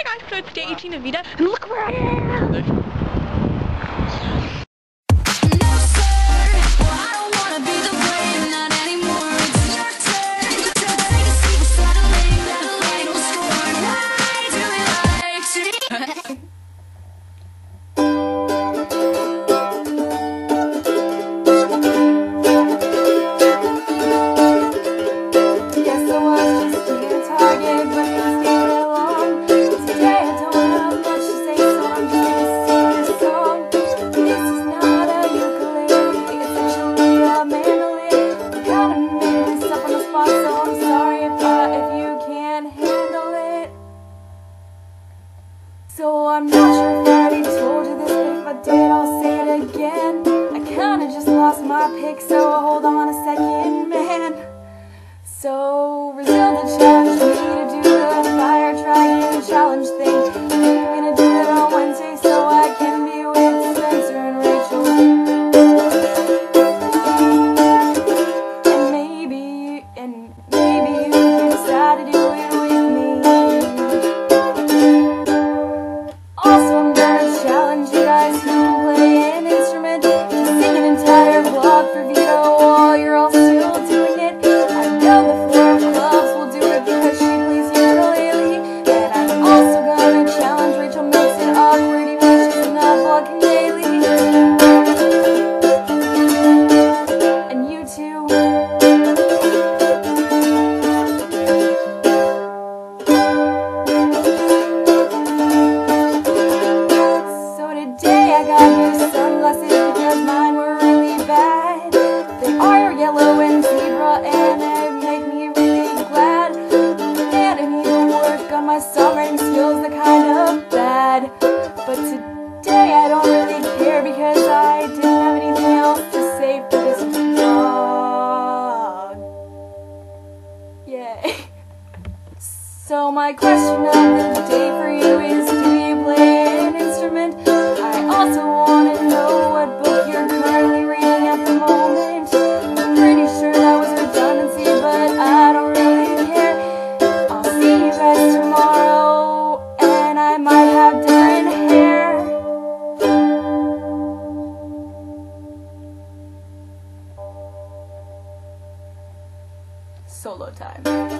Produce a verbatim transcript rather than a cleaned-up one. Hi guys, so it's day eighteen of VEDA, and look where I am! So I'm not sure if I already told you this, but if I did, I'll say it again. I kinda just lost my pick, so hold on a second, man. So Resilda challenged me to do the fire dragon challenge thing. I'm gonna do it on Wednesday so I can be with Spencer and Rachel. And maybe, and maybe you can decide to do it with me. So my question of the day for you is, do you play an instrument? I also want to know what book you're currently reading at the moment. I'm pretty sure that was redundancy, but I don't really care. I'll see you guys tomorrow, and I might have different hair. Solo time.